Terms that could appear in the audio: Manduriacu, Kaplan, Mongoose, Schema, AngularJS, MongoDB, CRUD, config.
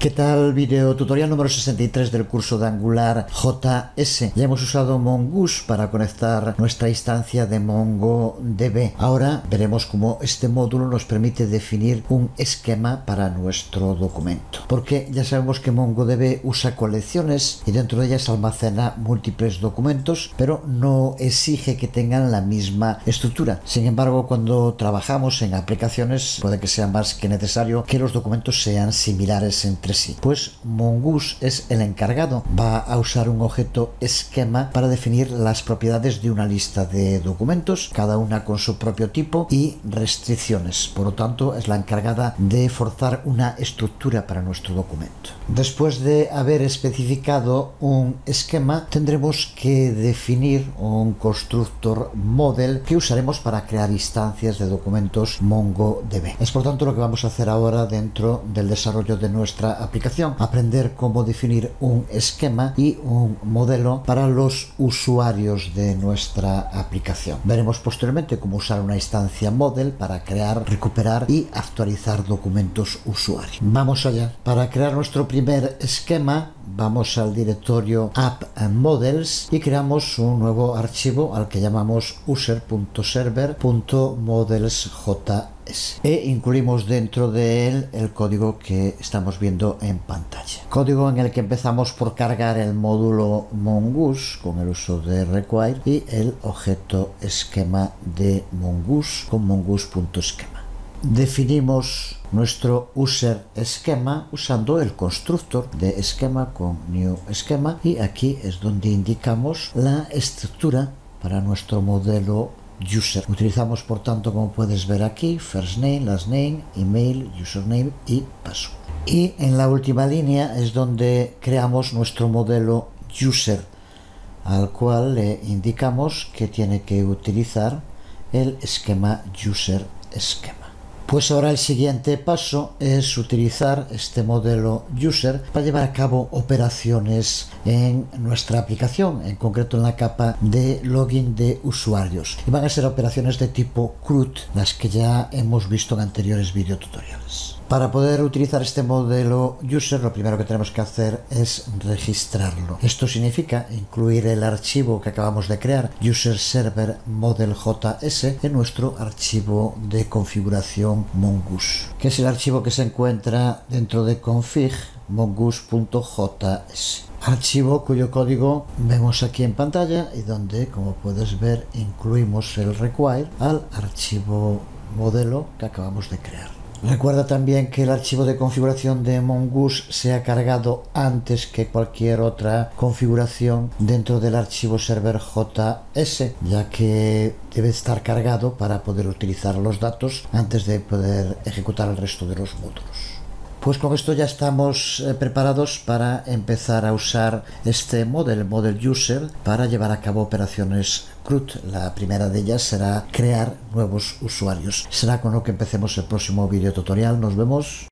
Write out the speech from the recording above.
¿Qué tal? Video tutorial número 63 del curso de AngularJS. Ya hemos usado Mongoose para conectar nuestra instancia de MongoDB. Ahora veremos cómo este módulo nos permite definir un esquema para nuestro documento. Porque ya sabemos que MongoDB usa colecciones y dentro de ellas almacena múltiples documentos, pero no exige que tengan la misma estructura. Sin embargo, cuando trabajamos en aplicaciones, puede que sea más que necesario que los documentos sean similares entre sí. Pues Mongoose es el encargado. Va a usar un objeto esquema para definir las propiedades de una lista de documentos, cada una con su propio tipo y restricciones. Por lo tanto, es la encargada de forzar una estructura para nuestro documento. Después de haber especificado un esquema, tendremos que definir un constructor model que usaremos para crear instancias de documentos MongoDB. Es por tanto lo que vamos a hacer ahora dentro del desarrollo de nuestra aplicación, aprender cómo definir un esquema y un modelo para los usuarios de nuestra aplicación. Veremos posteriormente cómo usar una instancia model para crear, recuperar y actualizar documentos usuario. Vamos allá. Para crear nuestro primer esquema, vamos al directorio app/models y creamos un nuevo archivo al que llamamos user.server.model.js e incluimos dentro de él el código que estamos viendo en pantalla. Código en el que empezamos por cargar el módulo Mongoose con el uso de require y el objeto esquema de Mongoose con mongoose.schema. Definimos nuestro user esquema usando el constructor de esquema con new esquema y aquí es donde indicamos la estructura para nuestro modelo user. Utilizamos por tanto, como puedes ver aquí, first name, last name, email, username y password. Y en la última línea es donde creamos nuestro modelo user, al cual le indicamos que tiene que utilizar el esquema user esquema. Pues ahora el siguiente paso es utilizar este modelo user para llevar a cabo operaciones en nuestra aplicación, en concreto en la capa de login de usuarios. Y van a ser operaciones de tipo CRUD, las que ya hemos visto en anteriores videotutoriales. Para poder utilizar este modelo user, lo primero que tenemos que hacer es registrarlo. Esto significa incluir el archivo que acabamos de crear, user.server.model.js, en nuestro archivo de configuración Mongoose, que es el archivo que se encuentra dentro de config mongoose.js. Archivo cuyo código vemos aquí en pantalla y donde, como puedes ver, incluimos el require al archivo modelo que acabamos de crear. Recuerda también que el archivo de configuración de Mongoose se ha cargado antes que cualquier otra configuración dentro del archivo server.js, ya que debe estar cargado para poder utilizar los datos antes de poder ejecutar el resto de los módulos. Pues con esto ya estamos preparados para empezar a usar este model user, para llevar a cabo operaciones CRUD. La primera de ellas será crear nuevos usuarios. Será con lo que empecemos el próximo video tutorial. Nos vemos.